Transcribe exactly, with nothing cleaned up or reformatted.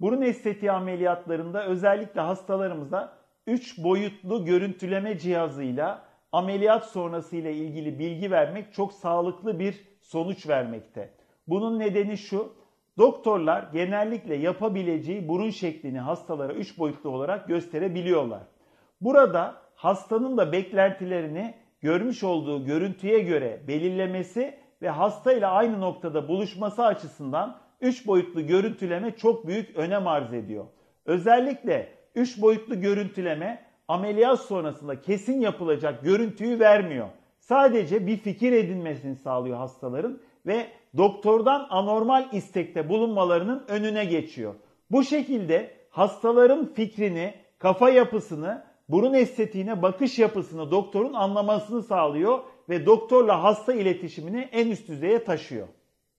Burun estetiği ameliyatlarında özellikle hastalarımıza üç boyutlu görüntüleme cihazıyla ameliyat sonrası ile ilgili bilgi vermek çok sağlıklı bir sonuç vermekte. Bunun nedeni şu, doktorlar genellikle yapabileceği burun şeklini hastalara üç boyutlu olarak gösterebiliyorlar. Burada hastanın da beklentilerini görmüş olduğu görüntüye göre belirlemesi ve hasta ile aynı noktada buluşması açısından üç boyutlu görüntüleme çok büyük önem arz ediyor. Özellikle üç boyutlu görüntüleme ameliyat sonrasında kesin yapılacak görüntüyü vermiyor. Sadece bir fikir edinmesini sağlıyor hastaların ve doktordan anormal istekte bulunmalarının önüne geçiyor. Bu şekilde hastaların fikrini, kafa yapısını, burun estetiğine bakış yapısını doktorun anlamasını sağlıyor ve doktorla hasta iletişimini en üst düzeye taşıyor.